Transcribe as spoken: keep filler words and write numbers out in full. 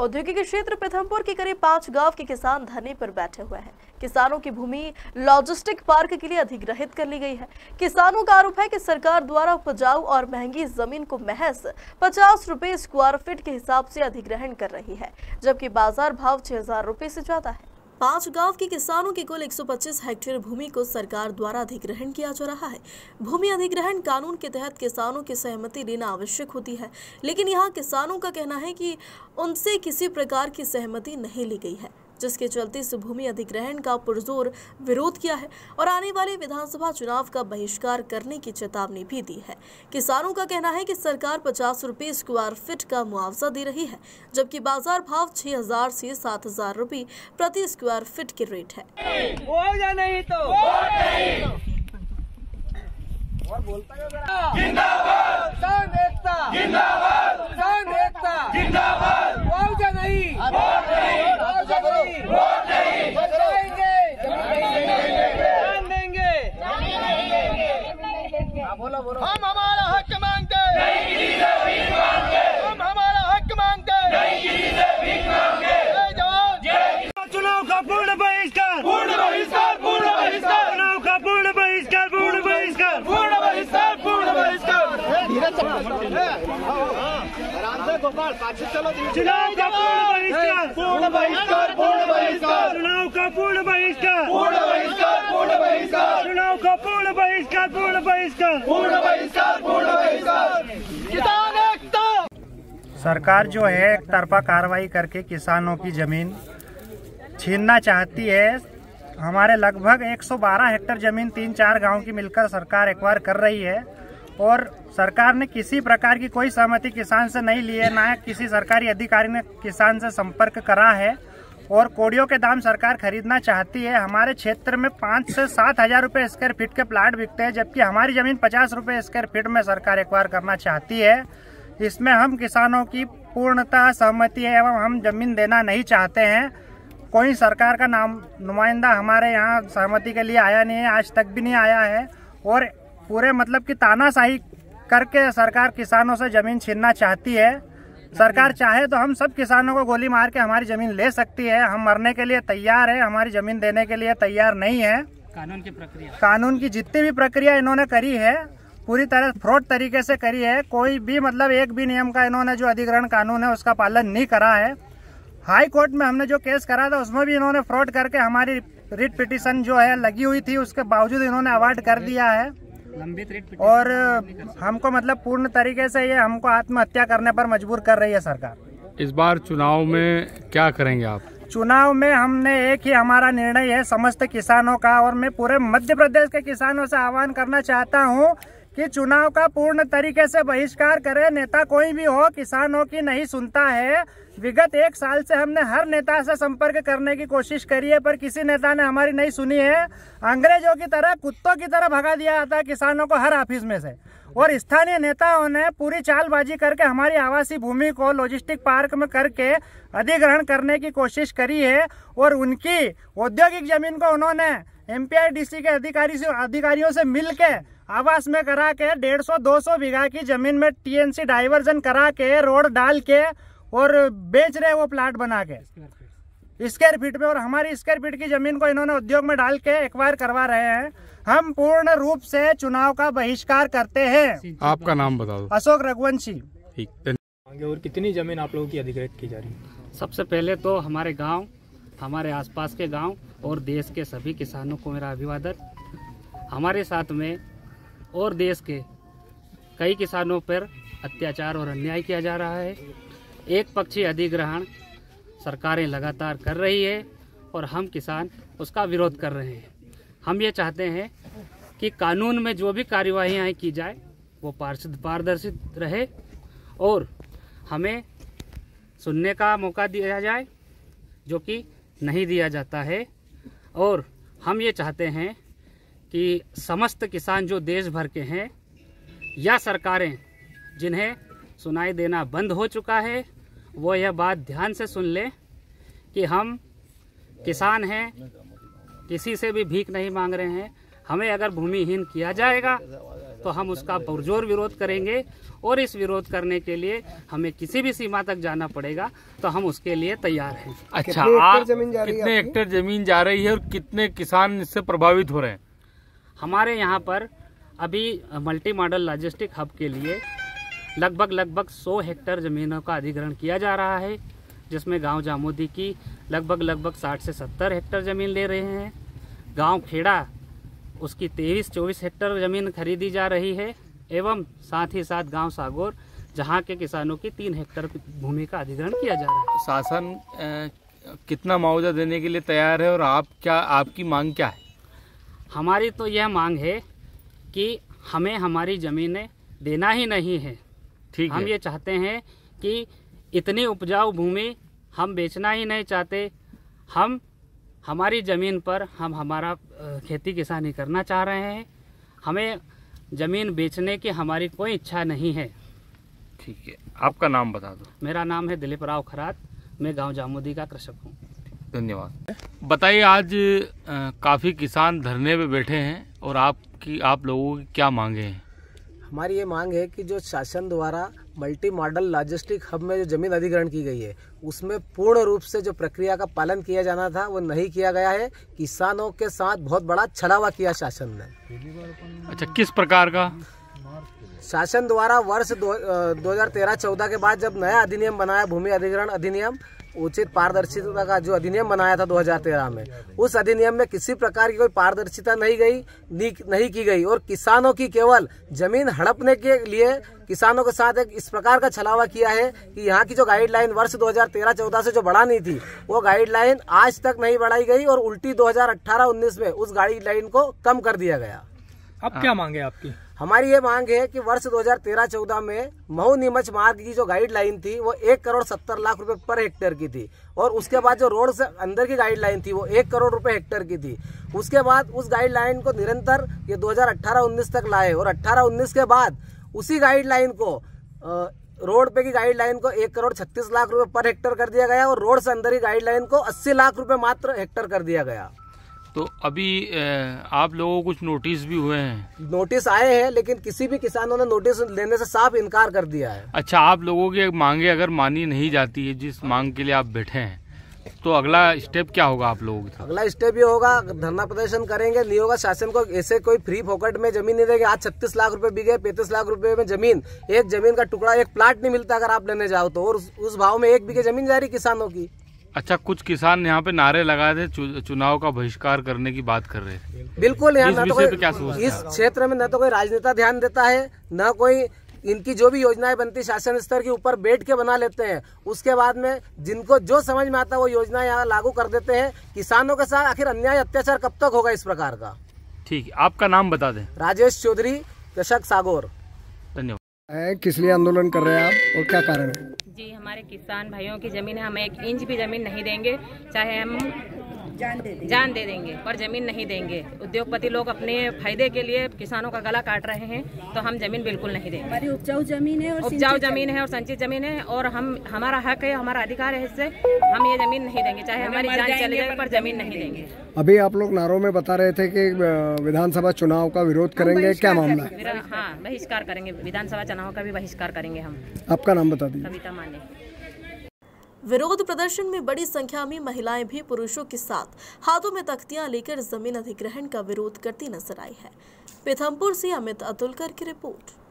औद्योगिक क्षेत्र पीथमपुर के करीब पांच गांव के किसान धरने पर बैठे हुए हैं। किसानों की भूमि लॉजिस्टिक पार्क के लिए अधिग्रहित कर ली गई है। किसानों का आरोप है कि सरकार द्वारा उपजाऊ और महंगी जमीन को महज पचास रुपए स्क्वायर फीट के हिसाब से अधिग्रहण कर रही है, जबकि बाजार भाव छह हजार रुपए से ज्यादा है। पांच गांव के किसानों की कुल एक सौ पच्चीस हेक्टेयर भूमि को सरकार द्वारा अधिग्रहण किया जा रहा है। भूमि अधिग्रहण कानून के तहत किसानों की सहमति लेना आवश्यक होती है, लेकिन यहां किसानों का कहना है कि उनसे किसी प्रकार की सहमति नहीं ली गई है, जिसके चलते इस भूमि अधिग्रहण का पुरजोर विरोध किया है और आने वाले विधानसभा चुनाव का बहिष्कार करने की चेतावनी भी दी है। किसानों का कहना है कि सरकार पचास रुपये स्क्वायर फीट का मुआवजा दे रही है, जबकि बाजार भाव छह हजार से सात हजार रुपये प्रति स्क्वायर फीट की रेट है। नहीं तो और बोलता है हम हमारा हक मांगते हैं, हम हमारा हक मांगते हैं। चुनाव का पूर्ण बहिष्कार, पूर्ण बहिष्कार, पूर्ण बहिष्कार, चुनाव का पूर्ण बहिष्कार, पूर्ण बहिष्कार, पूर्ण बहिष्कार, पूर्ण बहिष्कार, गोपाल पाछे चलो। चुनाव का पूर्ण बहिष्कार, पूर्ण बहिष्कार, पूर्ण बहिष्कार, चुनाव का पूर्ण बहिष्कार, पूर्ण बहिष्कार, पूर्ण बहिष्कार, चुनाव का पूर्ण बहिष्कार, पूर्ण बहिष्कार, पूर्ण बहिष्कार, पूर्ण बहिष्कार। किसान एकता। सरकार जो है एक तरफा कार्रवाई करके किसानों की जमीन छीनना चाहती है। हमारे लगभग एक सौ बारह हेक्टेयर जमीन तीन चार गांव की मिलकर सरकार एक्वायर कर रही है और सरकार ने किसी प्रकार की कोई सहमति किसान से नहीं ली है, ना किसी सरकारी अधिकारी ने किसान से संपर्क करा है और कोड़ियों के दाम सरकार खरीदना चाहती है। हमारे क्षेत्र में पाँच से सात हजार रुपये स्क्वायर फीट के प्लाट बिकते हैं, जबकि हमारी जमीन पचास रुपये स्क्वायर फीट में सरकार एक्वायर करना चाहती है। इसमें हम किसानों की पूर्णतः सहमति है एवं हम जमीन देना नहीं चाहते हैं। कोई सरकार का नाम नुमाइंदा हमारे यहाँ सहमति के लिए आया नहीं है, आज तक भी नहीं आया है और पूरे मतलब कि तानाशाही करके सरकार किसानों से जमीन छीनना चाहती है। सरकार चाहे तो हम सब किसानों को गोली मार के हमारी जमीन ले सकती है। हम मरने के लिए तैयार है, हमारी जमीन देने के लिए तैयार नहीं है। कानून की प्रक्रिया, कानून की जितनी भी प्रक्रिया इन्होंने करी है पूरी तरह फ्रॉड तरीके से करी है। कोई भी मतलब एक भी नियम का इन्होंने जो अधिग्रहण कानून है उसका पालन नहीं करा है। हाई कोर्ट में हमने जो केस करा था उसमें भी इन्होंने फ्रॉड करके हमारी रिट पिटिशन जो है लगी हुई थी, उसके बावजूद इन्होंने अवॉर्ड कर दिया है। और हमको मतलब पूर्ण तरीके से ये हमको आत्महत्या करने पर मजबूर कर रही है सरकार। इस बार चुनाव में क्या करेंगे आप? चुनाव में हमने एक ही हमारा निर्णय है समस्त किसानों का, और मैं पूरे मध्य प्रदेश के किसानों से आह्वान करना चाहता हूँ कि चुनाव का पूर्ण तरीके से बहिष्कार करें। नेता कोई भी हो किसानों की नहीं सुनता है। विगत एक साल से हमने हर नेता से संपर्क करने की कोशिश करी है, पर किसी नेता ने हमारी नहीं सुनी है। अंग्रेजों की तरह कुत्तों की तरह भगा दिया जाता है किसानों को हर ऑफिस में से, और स्थानीय नेताओं ने पूरी चालबाजी करके हमारी आवासीय भूमि को लॉजिस्टिक पार्क में करके अधिग्रहण करने की कोशिश करी है। और उनकी औद्योगिक जमीन को उन्होंने एमपीआईडीसी के अधिकारी से अधिकारियों से मिलके आवास में करा के डेढ़ सौ दो सौ बीघा की जमीन में टीएनसी डाइवर्जन करा के रोड डाल के और बेच रहे वो प्लाट बना के स्क्वायर फीट में, और हमारी स्क्वायर फीट की जमीन को इन्होंने उद्योग में डाल के एक्वायर करवा रहे हैं। हम पूर्ण रूप से चुनाव का बहिष्कार करते हैं। आपका नाम बता दो। अशोक रघुवंशी। ठीक। और कितनी जमीन आप लोगों की अधिग्रहित की जा रही है? सबसे पहले तो हमारे गाँव, हमारे आसपास के गाँव और देश के सभी किसानों को मेरा अभिवादन। हमारे साथ में और देश के कई किसानों पर अत्याचार और अन्याय किया जा रहा है। एक पक्षी अधिग्रहण सरकारें लगातार कर रही है और हम किसान उसका विरोध कर रहे हैं। हम ये चाहते हैं कि कानून में जो भी कार्यवाहियाँ की जाए वो पारदर्शी रहे और हमें सुनने का मौका दिया जाए, जो कि नहीं दिया जाता है। और हम ये चाहते हैं कि समस्त किसान जो देश भर के हैं या सरकारें जिन्हें सुनाई देना बंद हो चुका है, वो यह बात ध्यान से सुन लें कि हम किसान हैं, किसी से भी भीख नहीं मांग रहे हैं। हमें अगर भूमिहीन किया जाएगा तो हम उसका पुरजोर विरोध करेंगे और इस विरोध करने के लिए हमें किसी भी सीमा तक जाना पड़ेगा, तो हम उसके लिए तैयार हैं। अच्छा, कितने हेक्टेयर जमीन जा रही है और कितने किसान इससे प्रभावित हो रहे हैं? हमारे यहाँ पर अभी मल्टी मॉडल लॉजिस्टिक हब के लिए लगभग लगभग सौ हेक्टेयर ज़मीनों का अधिग्रहण किया जा रहा है, जिसमें गांव जामोदी की लगभग लगभग साठ से सत्तर हेक्टेयर ज़मीन ले रहे हैं। गांव खेड़ा उसकी तेईस चौबीस हेक्टेयर ज़मीन खरीदी जा रही है, एवं साथ ही साथ गांव सागौर जहां के किसानों की तीन हेक्टेयर भूमि का अधिग्रहण किया जा रहा है। शासन कितना मुआवजा देने के लिए तैयार है और आप क्या आपकी मांग क्या है? हमारी तो यह मांग है कि हमें हमारी ज़मीनें देना ही नहीं है। ठीक है, हम ये चाहते हैं कि इतनी उपजाऊ भूमि हम बेचना ही नहीं चाहते, हम हमारी ज़मीन पर हम हमारा खेती किसानी करना चाह रहे हैं, हमें ज़मीन बेचने की हमारी कोई इच्छा नहीं है। ठीक है, आपका नाम बता दो। मेरा नाम है दिलीपराव खरात, मैं गांव जामोदी का कृषक हूँ। धन्यवाद। बताइए, आज काफ़ी किसान धरने पे बैठे हैं और आपकी आप लोगों की क्या मांगे हैं? हमारी ये मांग है कि जो शासन द्वारा मल्टी मॉडल लॉजिस्टिक हब में जो जमीन अधिग्रहण की गई है उसमें पूर्ण रूप से जो प्रक्रिया का पालन किया जाना था वो नहीं किया गया है। किसानों के साथ बहुत बड़ा छलावा किया शासन ने। अच्छा, किस प्रकार का? शासन द्वारा वर्ष दो हजार तेरह चौदह के बाद जब नया अधिनियम बनाया, भूमि अधिग्रहण अधिनियम उचित पारदर्शिता का जो अधिनियम बनाया था दो हजार तेरह में, उस अधिनियम में किसी प्रकार की कोई पारदर्शिता नहीं गई नहीं की गई और किसानों की केवल जमीन हड़पने के लिए किसानों के साथ एक इस प्रकार का छलावा किया है कि यहाँ की जो गाइडलाइन वर्ष दो हजार तेरह चौदह से जो बढ़ानी थी वो गाइडलाइन आज तक नहीं बढ़ाई गई और उल्टी दो हजार अठारह उन्नीस में उस गाइडलाइन को कम कर दिया गया। अब क्या मांगे आपकी? हमारी ये मांग है कि वर्ष दो हजार तेरह चौदह में महू नीमच मार्ग की जो गाइडलाइन थी वो एक करोड़ सत्तर लाख रुपए पर हेक्टेयर की थी और उसके बाद जो रोड से अंदर की गाइडलाइन थी वो एक करोड़ रुपए हेक्टेयर की थी। उसके बाद उस गाइडलाइन को निरंतर ये दो हजार अठारह उन्नीस तक लाए और अठारह उन्नीस के बाद उसी गाइडलाइन को आ, रोड पे की गाइडलाइन को एक करोड़ छत्तीस लाख रुपए पर हेक्टेयर कर दिया गया और रोड से अंदर की गाइडलाइन को अस्सी लाख रुपए मात्र हेक्टेयर कर दिया गया। तो अभी आप लोगों को कुछ नोटिस भी हुए हैं? नोटिस आए हैं, लेकिन किसी भी किसानों ने नोटिस लेने से साफ इनकार कर दिया है। अच्छा, आप लोगों की मांगे अगर मानी नहीं जाती है, जिस मांग के लिए आप बैठे हैं, तो अगला स्टेप क्या होगा आप लोगों का? अगला स्टेप ये होगा, धरना प्रदर्शन करेंगे। नहीं होगा शासन को ऐसे कोई फ्री फोकट में जमीन नहीं देगी। आज छत्तीस लाख रुपए बिके, पैंतीस लाख रुपए में जमीन, एक जमीन का टुकड़ा, एक प्लाट नहीं मिलता अगर आप लेने जाओ तो, और उस भाव में एक बीघे जमीन जा रही किसानों की। अच्छा, कुछ किसान यहाँ पे नारे लगाए थे, चु, चुनाव का बहिष्कार करने की बात कर रहे थे। बिल्कुल, यहाँ ना तो कोई इस क्षेत्र में न तो कोई राजनेता ध्यान देता है, न कोई इनकी जो भी योजनाएं बनती शासन स्तर के ऊपर बैठ के बना लेते हैं, उसके बाद में जिनको जो समझ में आता है वो योजना यहाँ लागू कर देते हैं। किसानों के साथ आखिर अन्याय अत्याचार कब तक होगा इस प्रकार का? ठीक है, आपका नाम बता दें। राजेश चौधरी, कृषक सागौर। धन्यवाद। किस लिए आंदोलन कर रहे हैं आप और क्या कारण है? जी, हमारे किसान भाइयों की जमीन है, हम एक इंच भी जमीन नहीं देंगे, चाहे हम जान दे देंगे, जान दे देंगे पर जमीन नहीं देंगे। उद्योगपति लोग अपने फायदे के लिए किसानों का गला काट रहे हैं, तो हम जमीन बिल्कुल नहीं देंगे। हमारी उपजाऊ जमीन है और उपजाऊ जमीन है और संचित जमीन है और हम हमारा हक है, हमारा अधिकार है, इससे हम ये जमीन नहीं देंगे, चाहे हमारी जान चले जाए पर जमीन नहीं देंगे। अभी आप लोग नारों में बता रहे थे कि विधानसभा चुनाव का विरोध करेंगे, क्या मामला? हाँ, बहिष्कार करेंगे, विधानसभा चुनाव का भी बहिष्कार करेंगे हम। आपका नाम बता दीजिए। सबिता। विरोध प्रदर्शन में बड़ी संख्या में महिलाएं भी पुरुषों के साथ हाथों में तख्तियां लेकर जमीन अधिग्रहण का विरोध करती नजर आई है। पीथमपुर से अमित अतुलकर की रिपोर्ट।